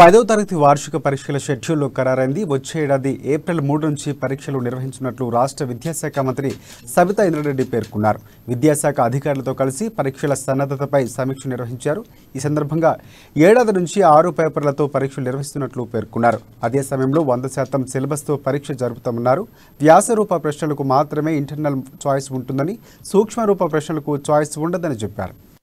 పదో తరగతి వార్షిక పరీక్షల షెడ్యూల్లో ఖరారైంది. వచ్చే ఏడాది ఏప్రిల్ 3 నుంచి పరీక్షలు నిర్వహించనున్నట్లు రాష్ట్ర విద్యాశాఖ మంత్రి సబితా ఇంద్రారెడ్డి పేర్కొన్నారు. విద్యాశాఖ అధికారులతో కలిసి పరీక్షల సన్నద్ధతపై సమీక్ష నిర్వహించారు. ఈ సందర్భంగా ఏడాది నుంచి 6 పేపర్లతో పరీక్షలు నిర్వహిస్తున్నట్లు పేర్కొన్నారు. అదే సమయంలో 100% సిలబస్తో పరీక్ష జరుపుతామన్నారు. వ్యాసరూప ప్రశ్నలకు మాత్రమే ఇంటర్నల్ చాయిస్ ఉంటుందని, సూక్ష్మరూప ప్రశ్నలకు చాయిస్ ఉండదని చెప్పారు.